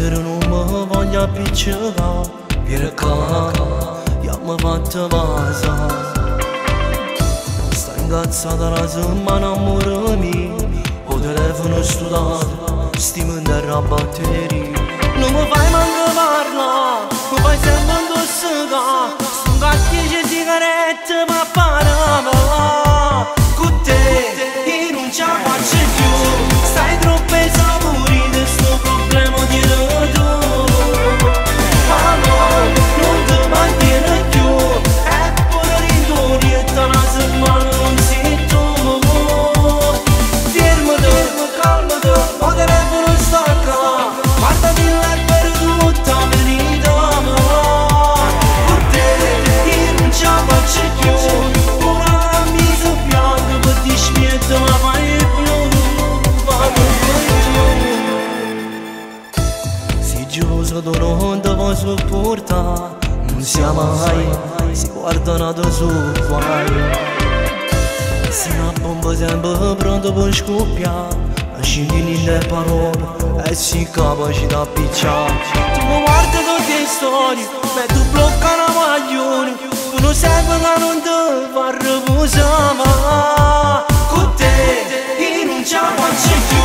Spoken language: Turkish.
Zırın umma van ya piçıva bir kan yapma vantıvaza. Stangat sadar azım bana murumi o telefon üstüdan stimin der rabateri. Numu vay mangı varla bu vay sen bundu sıga stungat gece sigaretime parama kutte irun çama çekiyor. Stai troppe zamuride sto problema di rodo. Ma no, non ti mantiene più. E poi ritorni e te la settimana non si trova. Fermate, calmate, ho telefono stacca. Guardati la perduta verità ma con te io non ce la faccio più. Ora mi soffiano per dismietto ma vai più. Si giusto d'oronda va supporta non siamo mai si guardano da su guai. Se una bomba sembra pronto per scoppiare a scindini le parole e si capaci da picciare. Tu guarda tutte le storie ma tu bloccano a maglioni tu non sai quella non ti fa riposare ma con te in un ciao a cerchio.